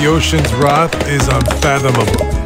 the ocean's wrath is unfathomable.